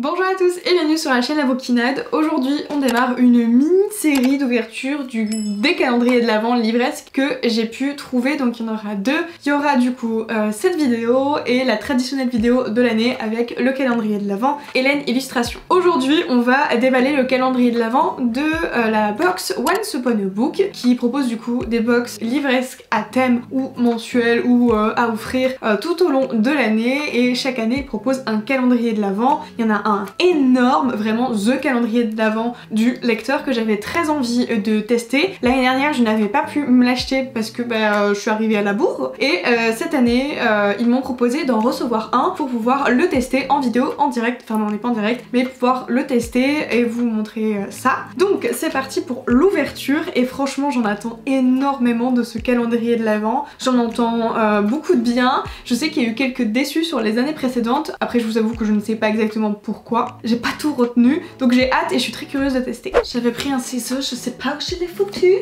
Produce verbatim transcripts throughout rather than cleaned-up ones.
Bonjour à tous et bienvenue sur la chaîne La bouquinade. Aujourd'hui on démarre une mini-série d'ouverture du... des calendriers de l'Avent livresque que j'ai pu trouver, donc il y en aura deux. Il y aura du coup euh, cette vidéo et la traditionnelle vidéo de l'année avec le calendrier de l'Avent Hélène Illustration. Aujourd'hui on va déballer le calendrier de l'Avent de euh, la box Once Upon a Book qui propose du coup des box livresques à thème ou mensuel ou euh, à offrir euh, tout au long de l'année, et chaque année il propose un calendrier de l'Avent. Il y en a un énorme, vraiment the calendrier de l'Avent du lecteur que j'avais très envie de tester. L'année dernière je n'avais pas pu me l'acheter parce que bah, je suis arrivée à la bourre, et euh, cette année euh, ils m'ont proposé d'en recevoir un pour pouvoir le tester en vidéo en direct, enfin non on n'est pas en direct mais pouvoir le tester et vous montrer euh, ça. Donc c'est parti pour l'ouverture, et franchement j'en attends énormément de ce calendrier de l'Avent, j'en entends euh, beaucoup de bien. Je sais qu'il y a eu quelques déçus sur les années précédentes, après je vous avoue que je ne sais pas exactement pourquoi Pourquoi j'ai pas tout retenu, donc j'ai hâte et je suis très curieuse de tester. J'avais pris un ciseau, je sais pas où je l'ai foutu.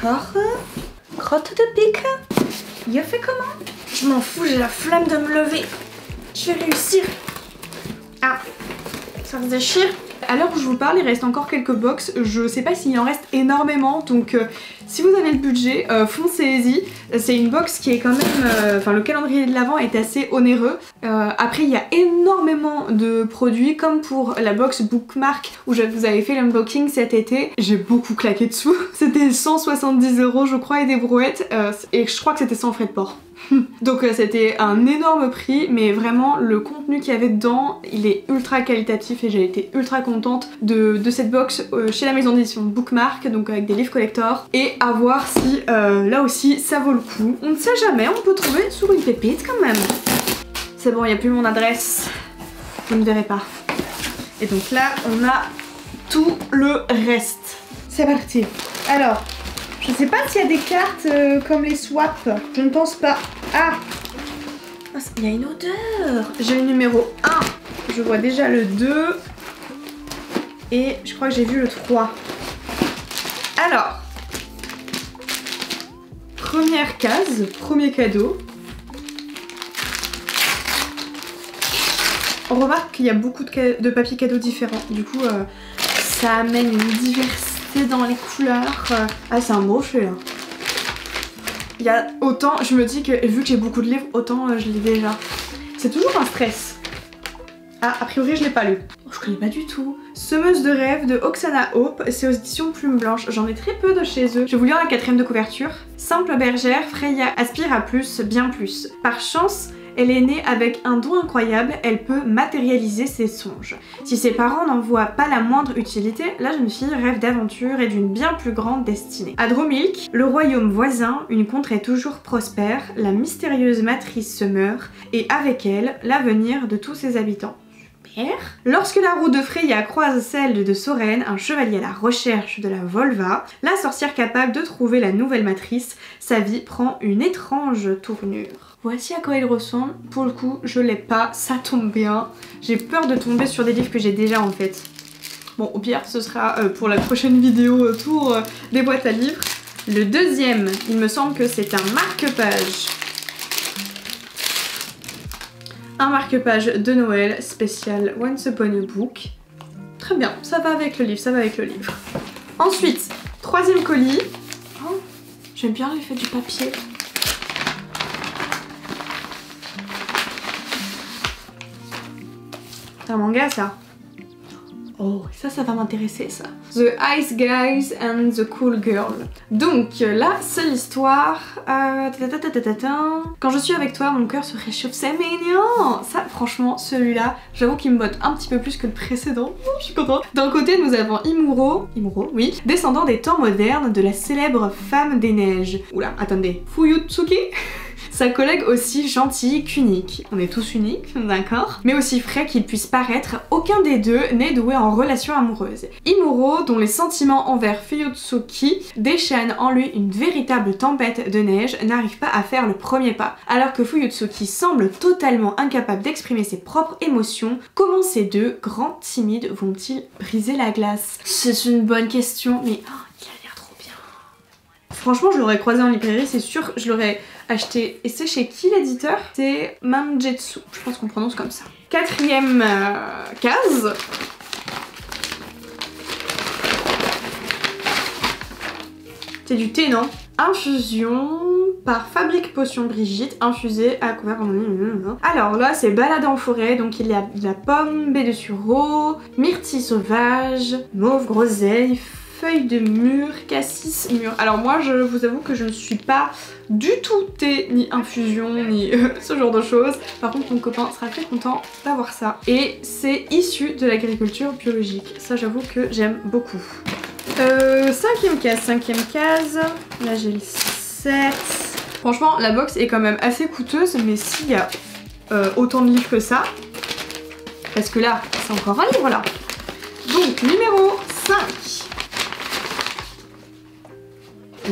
Corps, crotte de pique. Il a fait comment? Je m'en fous, j'ai la flemme de me lever. Je vais réussir. Ah, ça se déchire. À l'heure où je vous parle, il reste encore quelques box. Je sais pas s'il en reste énormément, donc euh, si vous avez le budget, euh, foncez-y. C'est une box qui est quand même... Enfin, euh, le calendrier de l'Avent est assez onéreux. Euh, après, il y a énormément de produits, comme pour la box Bookmark où je vous avais fait l'unboxing cet été. J'ai beaucoup claqué dessous. C'était cent soixante-dix euros, je crois, et des brouettes. Euh, et je crois que c'était sans frais de port. Donc euh, c'était un énorme prix, mais vraiment le contenu qu'il y avait dedans il est ultra qualitatif, et j'ai été ultra contente de, de cette box euh, chez la maison d'édition Bookmark, donc avec des livres collector, et à voir si euh, là aussi ça vaut le coup. On ne sait jamais, on peut trouver sur une pépite quand même. C'est bon, il n'y a plus mon adresse, vous ne verrez pas. Et donc là on a tout le reste. C'est parti. Alors je sais pas s'il y a des cartes euh, comme les swaps, je ne pense pas. Ah, il y a une odeur. J'ai le numéro un, je vois déjà le deux, et je crois que j'ai vu le trois. Alors, première case, premier cadeau. On remarque qu'il y a beaucoup de, de papier cadeaux différents, du coup euh, ça amène une diversité dans les couleurs. Ah, c'est un brochet là. Il y a autant, je me dis que vu que j'ai beaucoup de livres, autant euh, je l'ai déjà. C'est toujours un stress. Ah, a priori je l'ai pas lu. Oh, je connais pas du tout. Semeuse de rêve de Oxana Hope, c'est aux éditions Plume Blanche. J'en ai très peu de chez eux. Je vous lis la quatrième de couverture. Simple bergère, Freya aspire à plus, bien plus. Par chance, elle est née avec un don incroyable, elle peut matérialiser ses songes. Si ses parents n'en voient pas la moindre utilité, la jeune fille rêve d'aventure et d'une bien plus grande destinée. À Dromilk, le royaume voisin, une contrée toujours prospère, la mystérieuse matrice se meurt, et avec elle, l'avenir de tous ses habitants. Lorsque la roue de Freya croise celle de Soren, un chevalier à la recherche de la Volva, la sorcière capable de trouver la nouvelle matrice, sa vie prend une étrange tournure. Voici à quoi il ressemble. Pour le coup, je l'ai pas, ça tombe bien. J'ai peur de tomber sur des livres que j'ai déjà en fait. Bon, au pire, ce sera euh, pour la prochaine vidéo autour euh, des boîtes à livres. Le deuxième, il me semble que c'est un marque-page. Un marque-page de Noël spécial Once Upon a Book. Très bien, ça va avec le livre, ça va avec le livre. Ensuite, troisième colis. Oh, j'aime bien l'effet du papier. C'est un manga ça. Oh, ça, ça va m'intéresser ça. The Ice Guys and the Cool Girl. Donc là, c'est l'histoire. Euh... Quand je suis avec toi, mon cœur se réchauffe, c'est mignon. Ça, franchement, celui-là, j'avoue qu'il me botte un petit peu plus que le précédent. Oh, je suis contente. D'un côté, nous avons Imuro, Imuro, oui, descendant des temps modernes de la célèbre Femme des Neiges. Oula, attendez, Fuyutsuki. Sa collègue aussi gentille qu'unique. On est tous uniques, d'accord? Mais aussi frais qu'il puisse paraître, aucun des deux n'est doué en relation amoureuse. Imuro, dont les sentiments envers Fuyutsuki déchaînent en lui une véritable tempête de neige, n'arrive pas à faire le premier pas. Alors que Fuyutsuki semble totalement incapable d'exprimer ses propres émotions, comment ces deux grands timides vont-ils briser la glace? C'est une bonne question, mais... Franchement, je l'aurais croisé en librairie, c'est sûr, je l'aurais acheté. Et c'est chez qui l'éditeur? C'est Manjetsu, je pense qu'on prononce comme ça. Quatrième euh, case. C'est du thé, non? Infusion par Fabrique Potion Brigitte, infusée à couvert. Alors là c'est balade en forêt, donc il y a de la pomme, baie de sureau, myrtille sauvage, mauve groseille, feuilles de mûr, cassis mûr. Alors moi je vous avoue que je ne suis pas du tout thé, ni infusion, ni euh, ce genre de choses. Par contre mon copain sera très content d'avoir ça. Et c'est issu de l'agriculture biologique, ça j'avoue que j'aime beaucoup. Euh, cinquième case, cinquième case, là j'ai le sept. Franchement la box est quand même assez coûteuse, mais s'il y a euh, autant de livres que ça, parce que là c'est encore un livre là. Donc numéro cinq,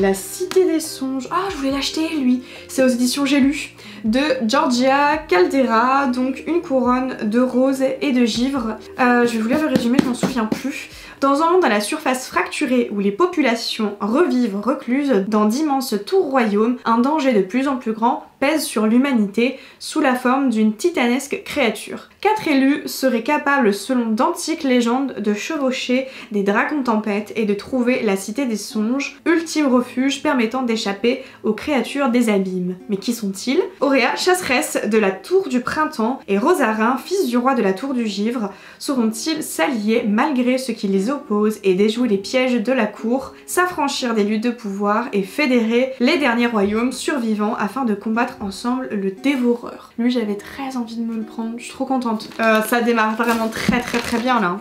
La Cité des Songes. Ah, je voulais l'acheter lui, c'est aux éditions J'ai Lu, de Georgia Caldera, donc une couronne de roses et de givre. Euh, je vais vous lire le résumé, je m'en souviens plus. Dans un monde à la surface fracturée où les populations revivent recluses dans d'immenses tours royaumes, un danger de plus en plus grand pèse sur l'humanité sous la forme d'une titanesque créature. Quatre élus seraient capables, selon d'antiques légendes, de chevaucher des dragons tempêtes et de trouver la Cité des Songes, ultime refuge permettant d'échapper aux créatures des abîmes. Mais qui sont-ils? Auréa, chasseresse de la Tour du Printemps, et Rosarin, fils du roi de la Tour du Givre, sauront-ils s'allier malgré ce qui les oppose et déjouer les pièges de la cour, s'affranchir des luttes de pouvoir et fédérer les derniers royaumes survivants afin de combattre ensemble le dévoreur. Lui j'avais très envie de me le prendre, je suis trop contente. Euh, ça démarre vraiment très très très bien là.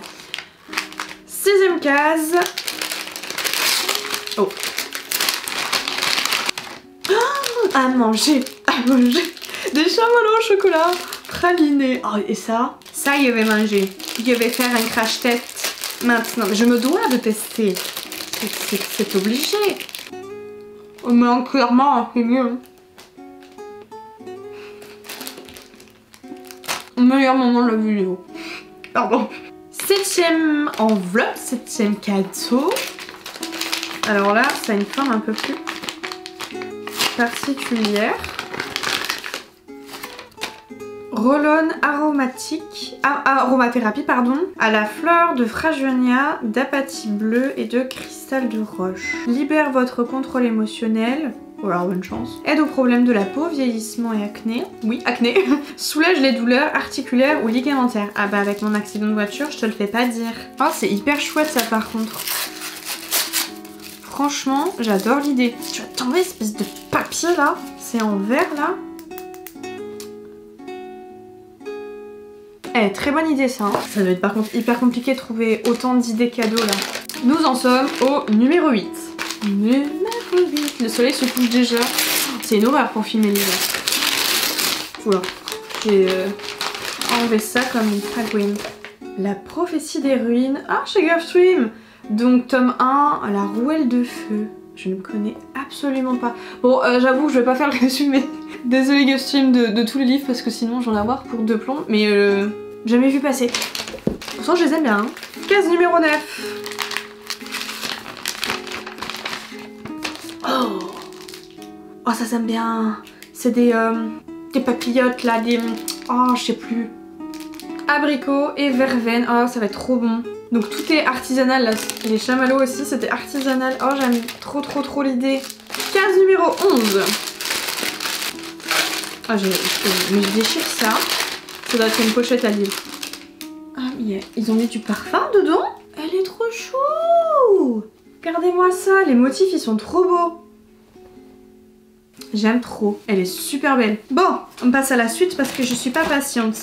Sixième case. Oh. Oh, à manger, à manger. Des chamallows au chocolat praliné. Oh, et ça, ça je vais manger. Je vais faire un crash test maintenant. Je me dois de tester. C'est obligé. Mais clairement, c'est mieux. Meilleur moment de la vidéo. Pardon. Septième enveloppe, septième cadeau. Alors là, ça a une forme un peu plus particulière. Roll-on aromatique, ah, aromathérapie, pardon, à la fleur de Frajonia, d'apathie bleue et de cristal de roche. Libère votre contrôle émotionnel. Ou alors bonne chance. Aide aux problèmes de la peau, vieillissement et acné. Oui, acné. Soulage les douleurs articulaires ou ligamentaires. Ah bah avec mon accident de voiture, je te le fais pas dire. Oh, c'est hyper chouette ça par contre. Franchement, j'adore l'idée. Tu vas tomber espèce de papier là. C'est en vert là. Eh, très bonne idée ça. Hein. Ça doit être par contre hyper compliqué de trouver autant d'idées cadeaux là. Nous en sommes au numéro huit. Numéro huit. Le soleil se couche déjà. C'est une horreur pour filmer l'hiver. Oula. J'ai euh, enlevé ça comme une fragouine. La prophétie des ruines. Ah, chez Gulfstream. Donc tome un, La Rouelle de Feu. Je ne connais absolument pas. Bon, euh, j'avoue, je vais pas faire le résumé. Désolée Gulfstream de, de tous les livres parce que sinon j'en ai avoir pour deux plombs. Mais euh, jamais vu passer. Pourtant, je les aime bien. Hein. Case numéro neuf. Oh, oh ça s'aime bien. C'est des, euh, des papillotes là, des... Oh je sais plus. Abricot et verveine. Oh ça va être trop bon. Donc tout est artisanal là. Les chamallows aussi c'était artisanal. Oh j'aime trop trop trop l'idée. Case numéro onze. Ah oh, je, je, je déchire ça. Ça doit être une pochette à livre. Ah mais ils ont mis du parfum dedans. Elle est trop chou. Regardez-moi ça, les motifs ils sont trop beaux. J'aime trop, elle est super belle. Bon, on passe à la suite parce que je suis pas patiente.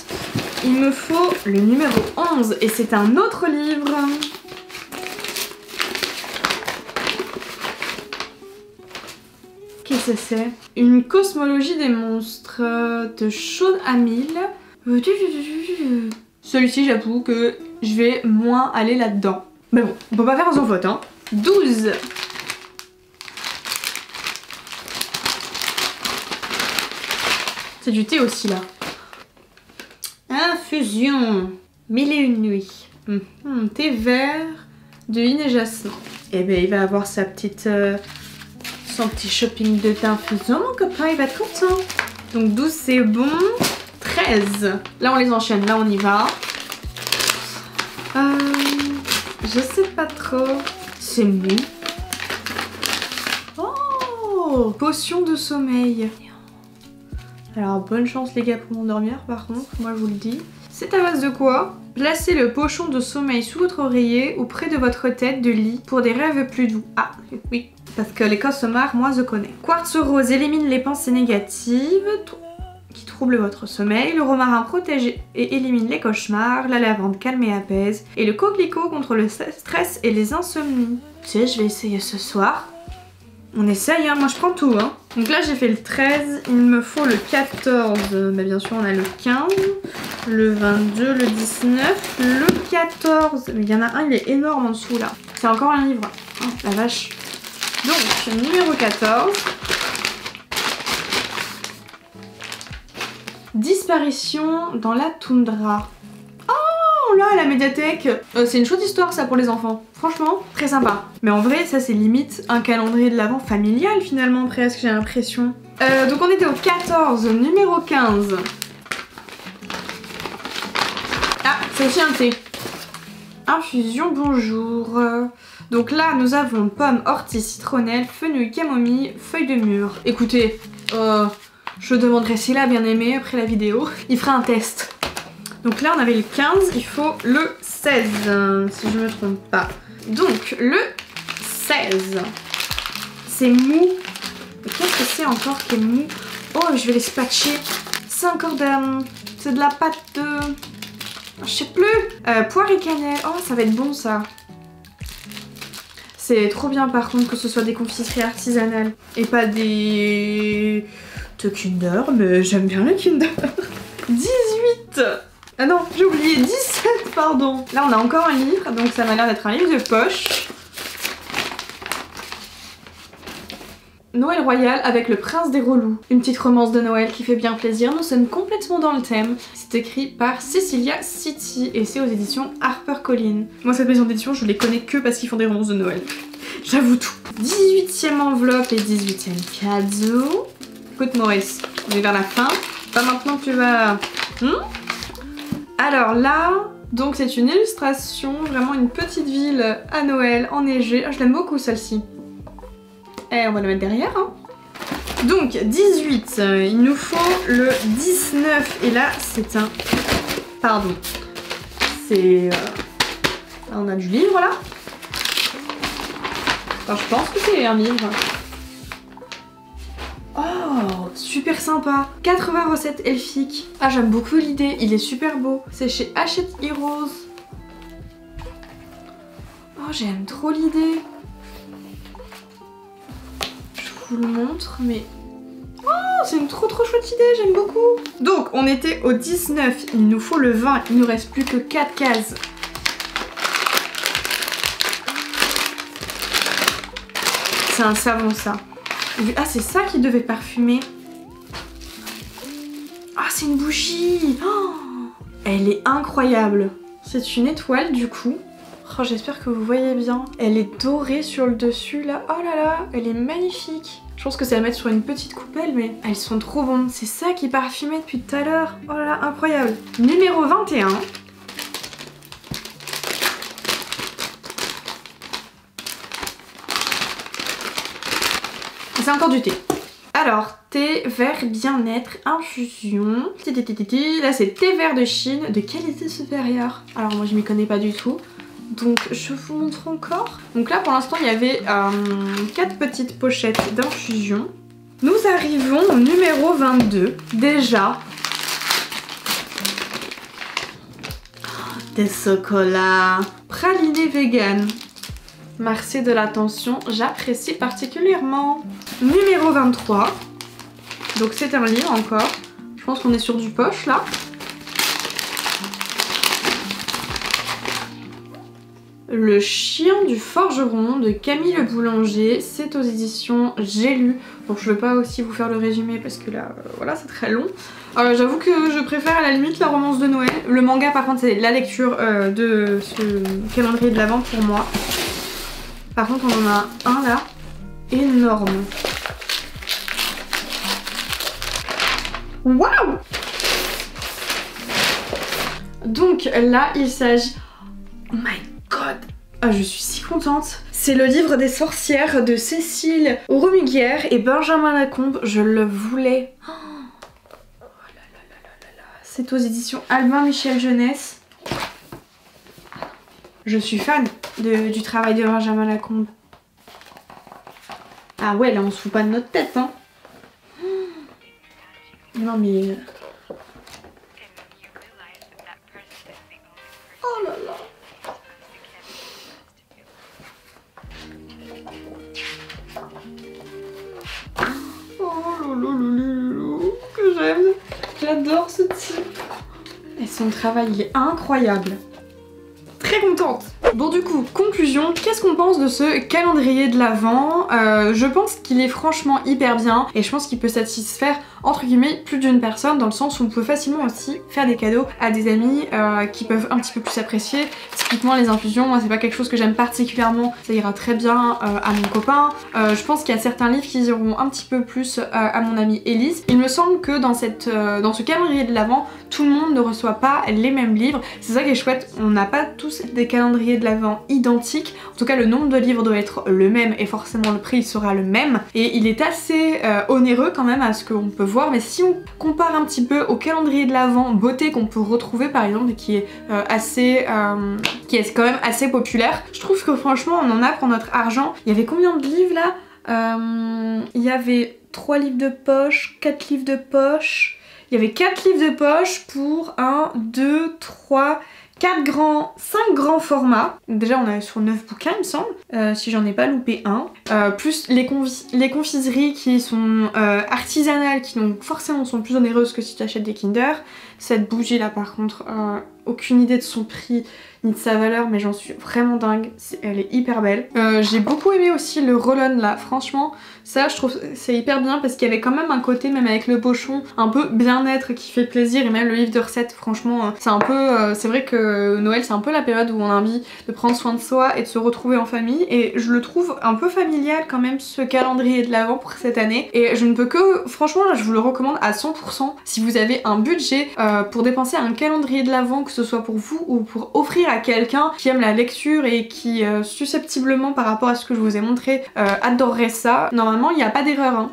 Il me faut le numéro onze et c'est un autre livre. Qu'est-ce que c'est? Une cosmologie des monstres de Sean Hamill. Celui-ci j'avoue que je vais moins aller là-dedans. Mais bon, on peut pas faire sans faute hein. douze. C'est du thé aussi là. Infusion. Mille et une nuits. Mmh. Mmh. Thé vert de Hine et Jasmin. Et ben il va avoir sa petite euh, son petit shopping de d'infusion, mon copain il va être content. Donc douze c'est bon, treize. Là on les enchaîne, là on y va. Euh, je sais pas trop. C'est mou. Oh, potion de sommeil. Alors bonne chance les gars pour m'endormir par contre, moi je vous le dis. C'est à base de quoi? Placez le pochon de sommeil sous votre oreiller ou près de votre tête de lit pour des rêves plus doux. Ah oui, parce que les cauchemars, moi je connais. Quartz rose élimine les pensées négatives qui troublent votre sommeil. Le romarin protège et élimine les cauchemars. La lavande calme et apaise. Et le coquelicot contre le stress et les insomnies. Tu sais, je vais essayer ce soir. On essaye, hein, moi je prends tout. Hein. Donc là j'ai fait le treize, il me faut le quatorze, mais bien sûr on a le quinze, le vingt-deux, le dix-neuf, le quatorze. Mais il y en a un, il est énorme en dessous là. C'est encore un livre. Oh, la vache. Donc, numéro quatorze. Disparition dans la toundra. Là, la médiathèque, euh, c'est une chouette histoire ça pour les enfants, franchement très sympa, mais en vrai ça c'est limite un calendrier de l'avent familial finalement presque, j'ai l'impression. Euh, donc on était au quatorze, numéro quinze. Ah, c'est aussi un thé. Infusion bonjour. Donc là nous avons pomme, ortie, citronnelle, fenouil, camomille, feuille de mûre. Écoutez, euh, je demanderai Scylla bien aimée après la vidéo, il fera un test. Donc là on avait le quinze, il faut le seize, si je ne me trompe pas. Donc le seize, c'est mou. Qu'est-ce que c'est encore qui est mou? Oh je vais les spatcher. C'est encore de, c'est de la pâte de... Je sais plus. Euh, poire et cannelle, oh ça va être bon ça. C'est trop bien par contre que ce soit des confiseries artisanales et pas des... de Kinder, mais j'aime bien le Kinder. dix-huit. Ah non, j'ai oublié, dix-sept, pardon. Là on a encore un livre, donc ça m'a l'air d'être un livre de poche. Noël royal avec le prince des relous. Une petite romance de Noël qui fait bien plaisir, nous sommes complètement dans le thème. C'est écrit par Cecilia City et c'est aux éditions HarperCollins. Moi cette maison d'édition je les connais que parce qu'ils font des romances de Noël. J'avoue tout. dix-huitième enveloppe et dix-huitième cadeau. Écoute Maurice, on est vers la fin. Pas maintenant que tu vas... Hmm? Alors là, donc c'est une illustration, vraiment une petite ville à Noël, enneigée. Ah, je l'aime beaucoup celle-ci. Et on va la mettre derrière. Hein. Donc dix-huit, il nous faut le dix-neuf. Et là, c'est un... Pardon. C'est... Là, on a du livre là. Enfin, je pense que c'est un livre. Oh, super sympa. quatre-vingts recettes elfiques. Ah, j'aime beaucoup l'idée, il est super beau. C'est chez Hachette Heroes. Oh, j'aime trop l'idée. Je vous le montre, mais... Oh, c'est une trop trop chouette idée, j'aime beaucoup. Donc, on était au dix-neuf, il nous faut le vingt, il nous reste plus que quatre cases. C'est un savon, ça. Ah c'est ça qui devait parfumer. Ah c'est une bougie. Oh, elle est incroyable. C'est une étoile du coup. Oh, j'espère que vous voyez bien. Elle est dorée sur le dessus là. Oh là là, elle est magnifique. Je pense que c'est à mettre sur une petite coupelle mais elles sont trop bonnes. C'est ça qui parfumait depuis tout à l'heure. Oh là là, incroyable. Numéro vingt et un. C'est encore du thé. Alors, thé vert bien-être, infusion. Là, c'est thé vert de Chine de qualité supérieure. Alors, moi, je m'y connais pas du tout. Donc, je vous montre encore. Donc là, pour l'instant, il y avait euh, quatre petites pochettes d'infusion. Nous arrivons au numéro vingt-deux. Déjà. Oh, des chocolats. Praliné vegan. Merci de l'attention, j'apprécie particulièrement. Numéro vingt-trois. Donc c'est un livre encore. Je pense qu'on est sur du poche là. Le chien du forgeron de Camille le Boulanger. C'est aux éditions J'ai lu. Bon je ne vais pas aussi vous faire le résumé parce que là euh, voilà c'est très long. Alors j'avoue que je préfère à la limite la romance de Noël. Le manga par contre c'est la lecture euh, de ce calendrier de l'Avent pour moi. Par contre on en a un là, énorme. Waouh! Donc là, il s'agit... Oh my god! Ah, je suis si contente. C'est le livre des sorcières de Cécile Romiguière et Benjamin Lacombe. Je le voulais. Oh, oh là là là là là là. C'est aux éditions Albin Michel Jeunesse. Je suis fan de, du travail de Benjamin Lacombe. Ah ouais, là on se fout pas de notre tête, hein. Non mais... Oh là là. Oh lolo, que j'aime. J'adore ce type. Et son travail, il est incroyable. Très contente. Bon du coup, conclusion, qu'est-ce qu'on pense de ce calendrier de l'Avent? euh, Je pense qu'il est franchement hyper bien et je pense qu'il peut satisfaire entre guillemets plus d'une personne, dans le sens où on peut facilement aussi faire des cadeaux à des amis euh, qui peuvent un petit peu plus apprécier. Typiquement les infusions, moi c'est pas quelque chose que j'aime particulièrement, ça ira très bien euh, à mon copain. Euh, je pense qu'il y a certains livres qui iront un petit peu plus euh, à mon amie Élise. Il me semble que dans, cette, euh, dans ce calendrier de l'Avent, tout le monde ne reçoit pas les mêmes livres. C'est ça qui est chouette, on n'a pas tous des calendriers de l'Avent identiques. En tout cas le nombre de livres doit être le même et forcément le prix sera le même. Et il est assez euh, onéreux quand même à ce qu'on peut voir. Mais si on compare un petit peu au calendrier de l'Avent beauté qu'on peut retrouver par exemple et qui est euh, assez euh, qui est quand même assez populaire, je trouve que franchement on en a pour notre argent. Il y avait combien de livres là? euh, Il y avait trois livres de poche, quatre livres de poche. Il y avait quatre livres de poche pour un, deux, trois, quatre grands, cinq grands formats. Déjà on est sur neuf bouquins il me semble, euh, si j'en ai pas loupé un. Euh, plus les, confi les confiseries qui sont euh, artisanales, qui donc forcément sont plus onéreuses que si tu achètes des Kinder. Cette bougie là par contre, euh, aucune idée de son prix ni de sa valeur, mais j'en suis vraiment dingue, est, elle est hyper belle. Euh, J'ai beaucoup aimé aussi le roll-on là, franchement ça je trouve c'est hyper bien parce qu'il y avait quand même un côté, même avec le pochon, un peu bien-être qui fait plaisir. Et même le livre de recettes, franchement c'est un peu, euh, c'est vrai que Noël c'est un peu la période où on a envie de prendre soin de soi et de se retrouver en famille, et je le trouve un peu familial quand même ce calendrier de l'Avent pour cette année. Et je ne peux que, franchement là je vous le recommande à cent pour cent. Si vous avez un budget euh, pour dépenser un calendrier de l'Avent, que ce soit pour vous ou pour offrir à quelqu'un qui aime la lecture et qui euh, susceptiblement par rapport à ce que je vous ai montré euh, adorerait ça, normalement il n'y a pas d'erreur hein.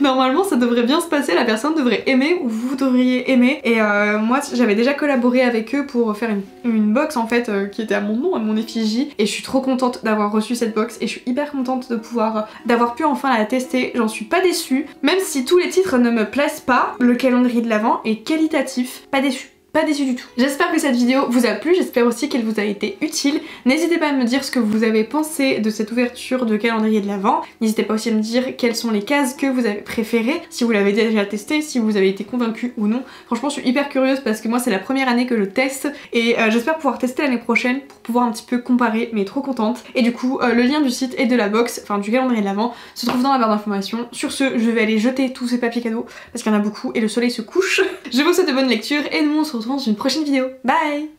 Normalement ça devrait bien se passer, la personne devrait aimer ou vous devriez aimer. Et euh, moi j'avais déjà collaboré avec eux pour faire une une box en fait euh, qui était à mon nom, à mon effigie, et je suis trop contente d'avoir reçu cette box et je suis hyper contente de pouvoir d'avoir pu enfin la tester. J'en suis pas déçue, même si tous les titres ne me plaisent pas. Le calendrier de l'Avent est qualitatif, pas déçue. Pas déçu du tout. J'espère que cette vidéo vous a plu, j'espère aussi qu'elle vous a été utile. N'hésitez pas à me dire ce que vous avez pensé de cette ouverture de calendrier de l'Avent. N'hésitez pas aussi à me dire quelles sont les cases que vous avez préférées, si vous l'avez déjà testé, si vous avez été convaincu ou non. Franchement je suis hyper curieuse parce que moi c'est la première année que je teste et euh, j'espère pouvoir tester l'année prochaine pour pouvoir un petit peu comparer, mais trop contente. Et du coup euh, le lien du site et de la box, enfin du calendrier de l'Avent, se trouve dans la barre d'informations. Sur ce, je vais aller jeter tous ces papiers cadeaux parce qu'il y en a beaucoup et le soleil se couche. Je vous souhaite de bonnes lectures et nous on se retrouve dans une prochaine vidéo. Bye!